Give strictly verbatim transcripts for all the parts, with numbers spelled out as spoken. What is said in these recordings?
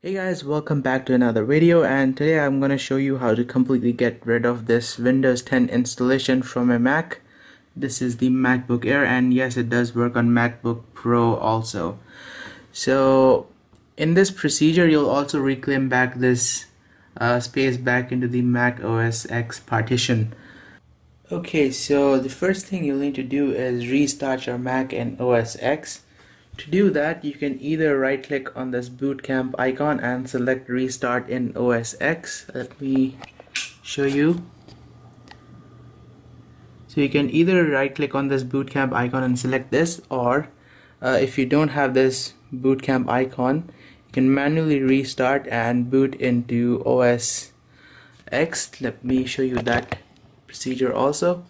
Hey guys, welcome back to another video, and today I'm going to show you how to completely get rid of this Windows ten installation from a Mac. This is the MacBook Air, and yes, it does work on MacBook Pro also. So in this procedure, you'll also reclaim back this uh, space back into the Mac O S ten partition. Okay, so the first thing you'll need to do is restart your Mac in O S ten. To do that, you can either right click on this Boot Camp icon and select Restart in O S ten. Let me show you. So you can either right click on this Boot Camp icon and select this, or uh, if you don't have this Boot Camp icon, you can manually restart and boot into O S ten. Let me show you that procedure also.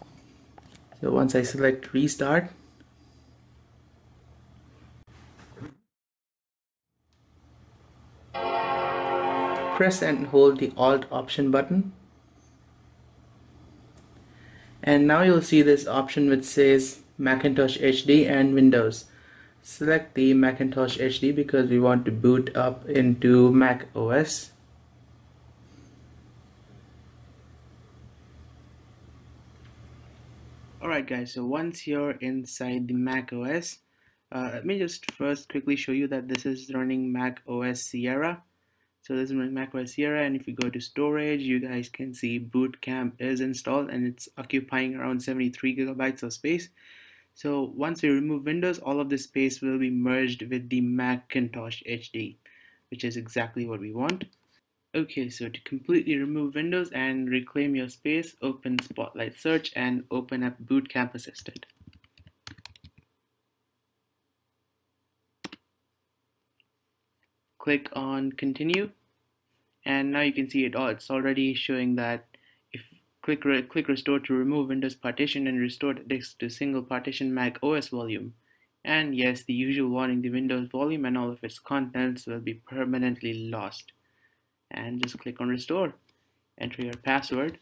So once I select Restart, press and hold the Alt option button, and now you'll see this option which says Macintosh H D and Windows. Select the Macintosh H D because we want to boot up into Mac O S. Alright guys, so once you're inside the Mac O S, uh, let me just first quickly show you that this is running Mac O S Sierra. So this is my Mac O S Sierra, and if you go to storage, you guys can see Boot Camp is installed, and it's occupying around seventy-three gigabytes of space. So once we remove Windows, all of this space will be merged with the Macintosh H D, which is exactly what we want. Okay, so to completely remove Windows and reclaim your space, open Spotlight Search and open up Boot Camp Assistant. Click on Continue, and now you can see it all. It's already showing that if click re click Restore to remove Windows partition and restore the disk to single partition Mac O S volume. And yes, the usual warning: the Windows volume and all of its contents will be permanently lost. And just click on Restore. Enter your password.